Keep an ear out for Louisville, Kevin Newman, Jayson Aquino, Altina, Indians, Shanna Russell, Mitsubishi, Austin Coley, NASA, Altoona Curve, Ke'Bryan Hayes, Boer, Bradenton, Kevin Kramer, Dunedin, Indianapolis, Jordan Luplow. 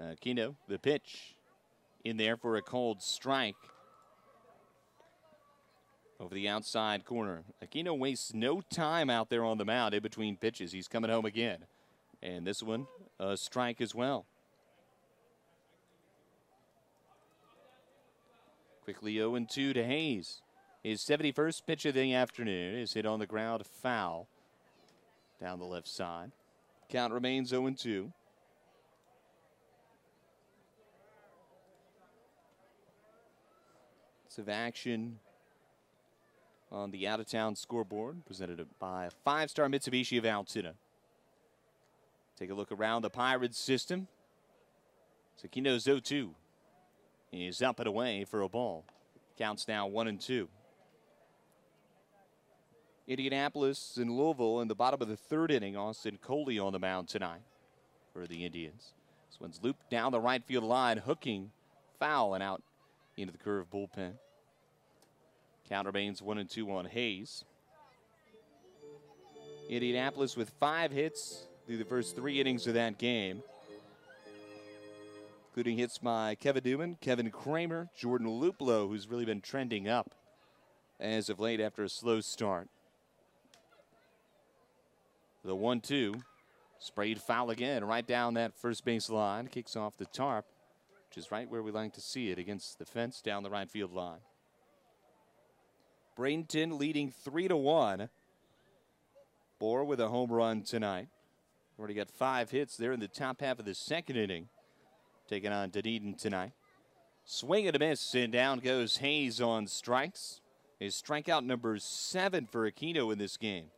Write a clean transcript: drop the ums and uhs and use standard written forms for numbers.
Aquino, the pitch in there for a cold strike. Over the outside corner. Aquino wastes no time out there on the mound in between pitches. He's coming home again. And this one, a strike as well. Quickly 0-2 to Hayes. His 71st pitch of the afternoon is hit on the ground foul down the left side. Count remains 0-2. Lots of action on the out-of-town scoreboard, presented by five-star Mitsubishi of Altina. Take a look around the Pirates system. Aquino's 0-2. He's up and away for a ball. Counts now 1-2. Indianapolis and Louisville in the bottom of the third inning. Austin Coley on the mound tonight for the Indians. This one's looped down the right field line, hooking, foul, and out into the curve bullpen. Count remains 1-2 on Hayes. Indianapolis with 5 hits through the first 3 innings of that game, including hits by Kevin Newman, Kevin Kramer, Jordan Luplow, who's really been trending up as of late after a slow start. The 1-2, sprayed foul again, right down that first base line, kicks off the tarp, which is right where we like to see it, against the fence down the right field line. Bradenton leading 3-1. Boer with a home run tonight. Already got 5 hits there in the top half of the second inning, taking on Dunedin tonight. Swing and a miss, and down goes Hayes on strikes. His strikeout number 7 for Aquino in this game.